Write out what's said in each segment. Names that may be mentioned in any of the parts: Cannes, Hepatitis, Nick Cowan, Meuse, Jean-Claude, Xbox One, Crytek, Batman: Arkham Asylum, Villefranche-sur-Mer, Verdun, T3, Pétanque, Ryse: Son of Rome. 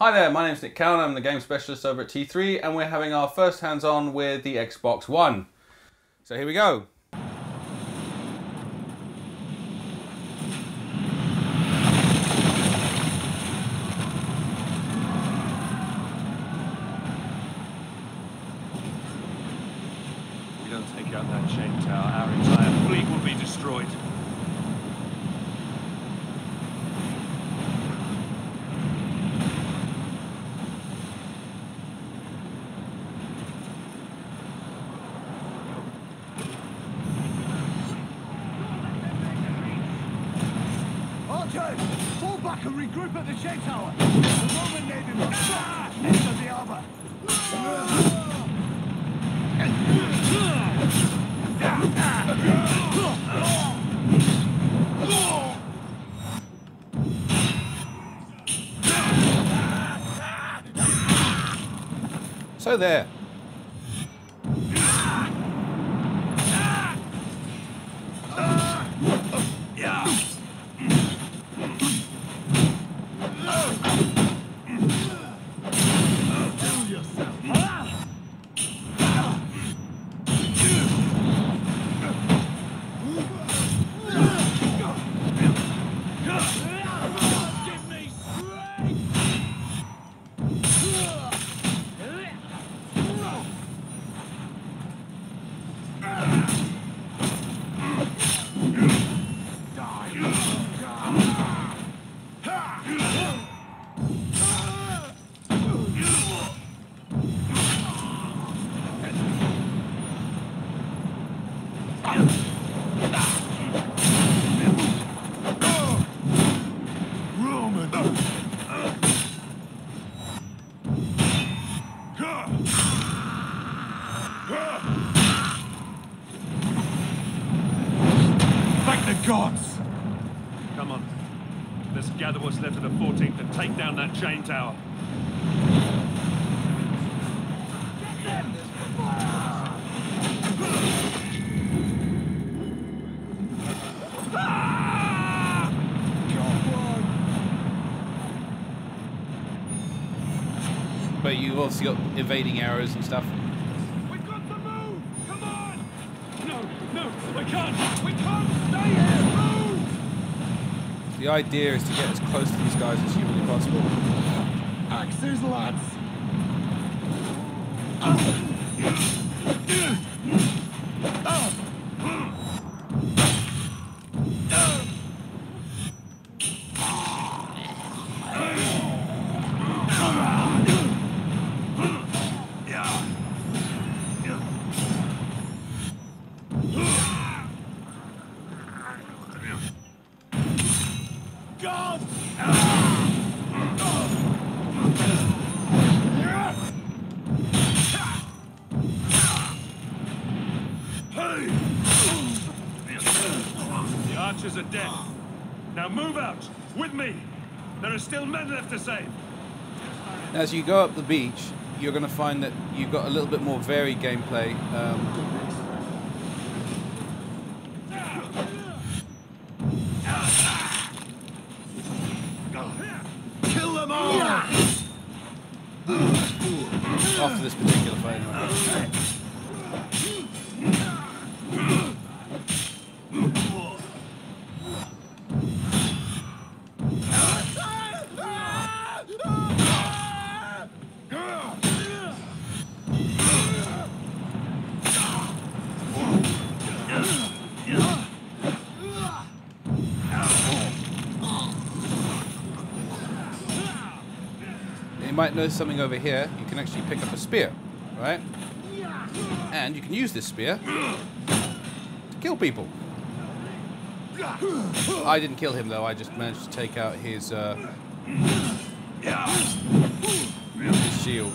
Hi there, my name's Nick Cowan, I'm the game specialist over at T3, and we're having our first hands-on with the Xbox One. So here we go. If we don't take out that shape tower, our entire fleet will be destroyed. Fall back and regroup at the Shade Tower. The Roman Navy will crash into the armor. So there. Gods! Come on. Let's gather what's left of the 14th and take down that chain tower. Get them! But you've also got evading arrows and stuff. We can't stay here! Move! The idea is to get as close to these guys as humanly possible. Axes, lads! The archers are dead. Now move out with me. There are still men left to save. As you go up the beach, you're going to find that you've got a little bit more varied gameplay. Kill them all! After this particular fight, anyway. You might notice something over here. You can actually pick up a spear, right? And you can use this spear to kill people. I didn't kill him though. I just managed to take out his shield.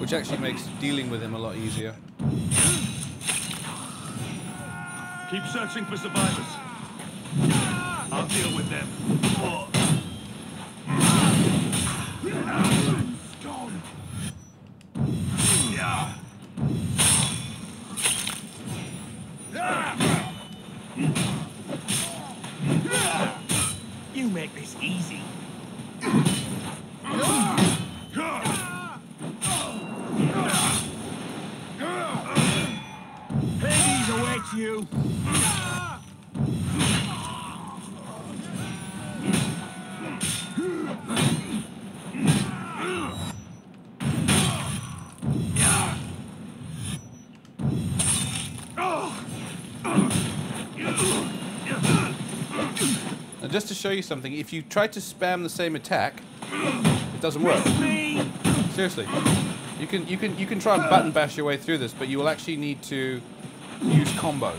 Which actually makes dealing with him a lot easier. Keep searching for survivors. I'll deal with them. Gone. you. Now just to show you something, if you try to spam the same attack, it doesn't work. Seriously. You can try and button bash your way through this, but you will actually need to use combos.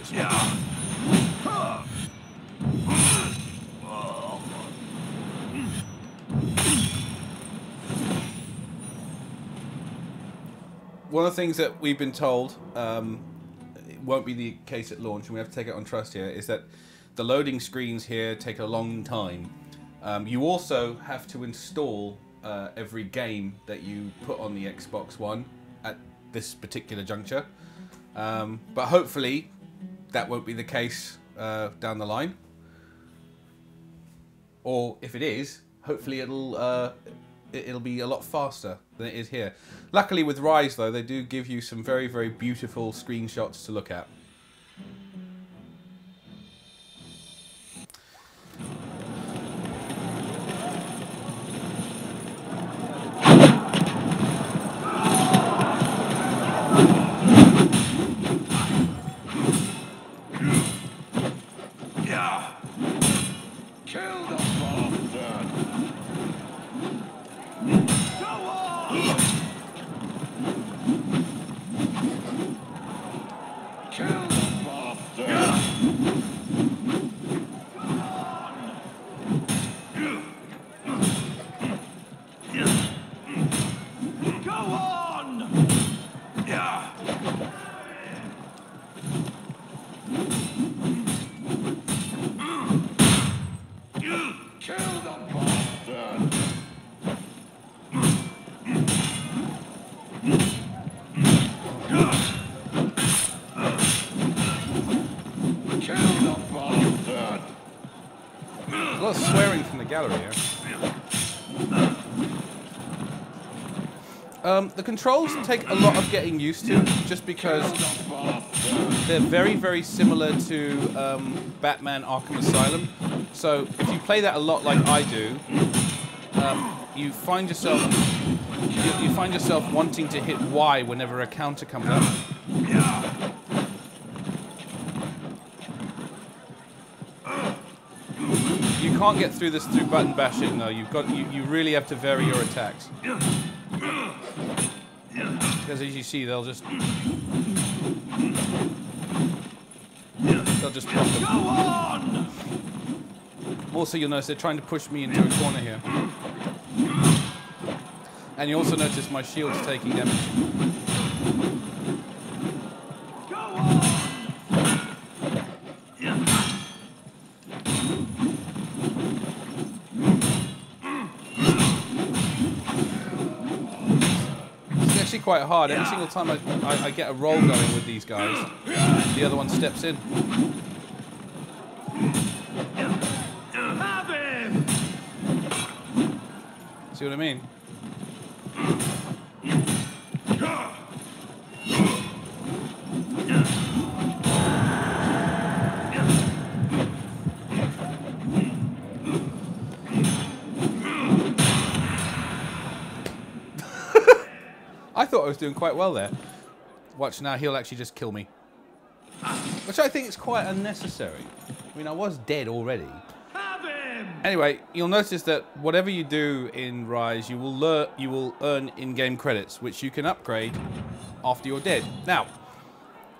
One of the things that we've been told, it won't be the case at launch, and we have to take it on trust here, is that the loading screens here take a long time. You also have to install every game that you put on the Xbox One at this particular juncture, but hopefully that won't be the case down the line. Or if it is, hopefully it'll be a lot faster than it is here. Luckily with Ryse though, they do give you some very, very beautiful screenshots to look at. The controls take a lot of getting used to, just because they're very, very similar to Batman: Arkham Asylum. So if you play that a lot, like I do, you find yourself wanting to hit Y whenever a counter comes up. You can't get through this through button bashing, though. You really have to vary your attacks. Because as you see, they'll just pop them. Go on! Also, you'll notice they're trying to push me into a corner here. And you also notice my shield's taking damage. Go on! Quite hard. Every single time I get a roll going with these guys, the other one steps in. See what I mean? I was doing quite well there. Watch now, he'll actually just kill me. Which I think is quite unnecessary. I mean, I was dead already. Have him! Anyway, you'll notice that whatever you do in Ryse, you will earn in-game credits, which you can upgrade after you're dead. Now,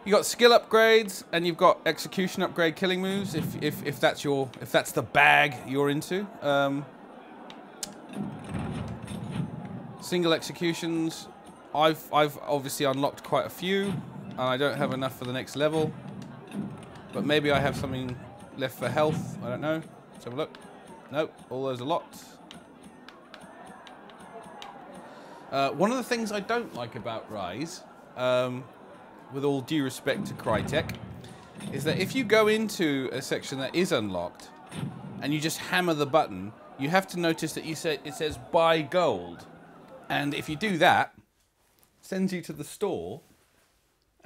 you got skill upgrades and you've got execution upgrade killing moves, if that's the bag you're into. Single executions. I've obviously unlocked quite a few, and I don't have enough for the next level. But maybe I have something left for health, I don't know. Let's have a look. Nope, all those are locked. One of the things I don't like about Ryse, with all due respect to Crytek, is that if you go into a section that is unlocked, and you just hammer the button, you have to notice that it says buy gold. And if you do that, sends you to the store,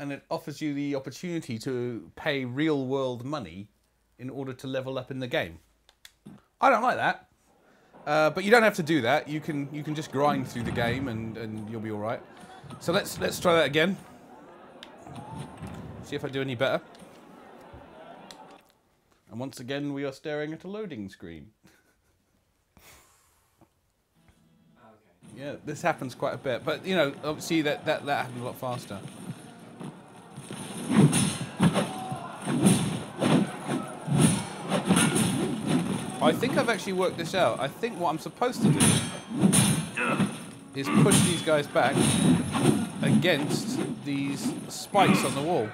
and it offers you the opportunity to pay real world money in order to level up in the game. I don't like that. But you don't have to do that. You can just grind through the game and you'll be all right. So let's try that again. See if I do any better. And once again, we are staring at a loading screen. Okay. Yeah, this happens quite a bit, but you know, obviously that happens a lot faster. I think I've actually worked this out. I think what I'm supposed to do is push these guys back against these spikes on the wall.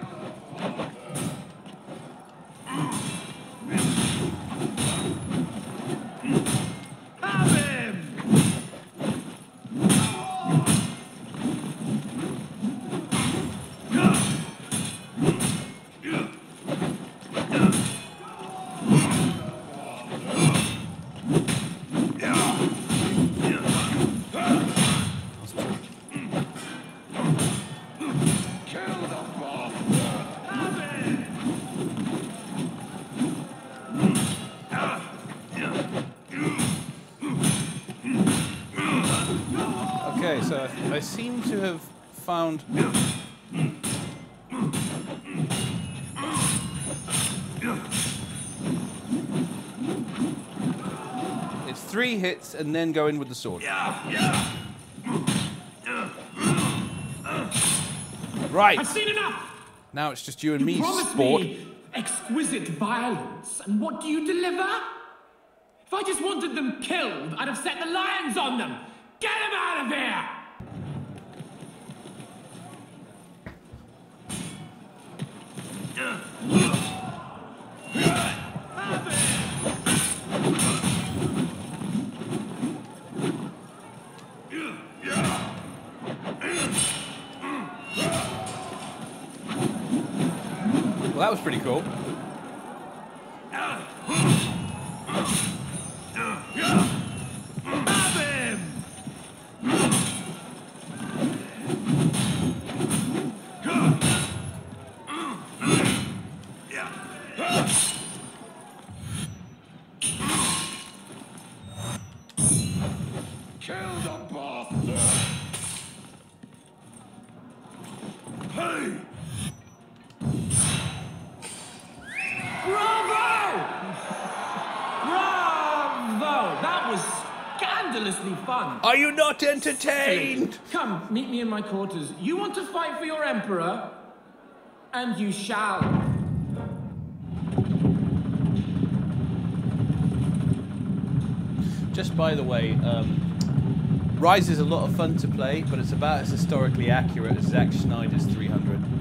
I seem to have found it's 3 hits and then go in with the sword. Right. I've seen enough. Now it's just you and me, sport. Me exquisite violence, and what do you deliver? If I just wanted them killed, I'd have set the lions on them. Get them out of here! Well, that was pretty cool. Are you not entertained? Silly. Come, meet me in my quarters. You want to fight for your emperor? And you shall. Just by the way, Ryse is a lot of fun to play, but it's about as historically accurate as Zack Snyder's 300.